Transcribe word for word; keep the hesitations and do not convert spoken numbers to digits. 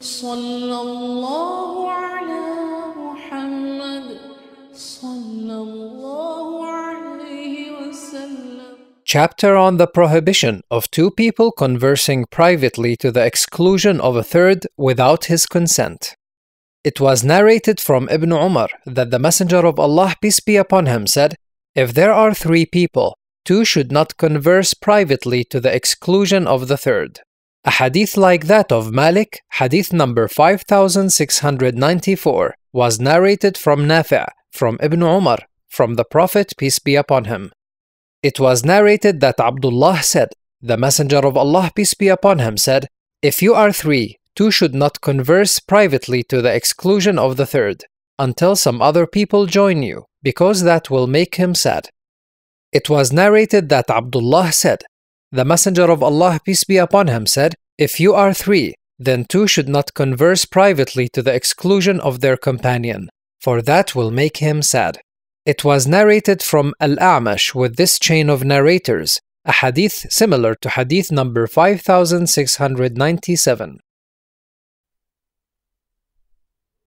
Sallallahu ala Muhammad, sallallahu alayhi wa sallam. Chapter on the prohibition of two people conversing privately to the exclusion of a third without his consent. It was narrated from Ibn Umar that the Messenger of Allah, peace be upon him, said, "If there are three people, two should not converse privately to the exclusion of the third." A hadith like that of Malik, hadith number five thousand six hundred ninety-four, was narrated from Nafi', from Ibn Umar, from the Prophet, peace be upon him. It was narrated that Abdullah said, the Messenger of Allah, peace be upon him, said, "If you are three, two should not converse privately to the exclusion of the third, until some other people join you, because that will make him sad." It was narrated that Abdullah said, the Messenger of Allah, peace be upon him, said, "If you are three, then two should not converse privately to the exclusion of their companion, for that will make him sad." It was narrated from Al-A'mash with this chain of narrators, a hadith similar to hadith number five thousand six hundred ninety-seven.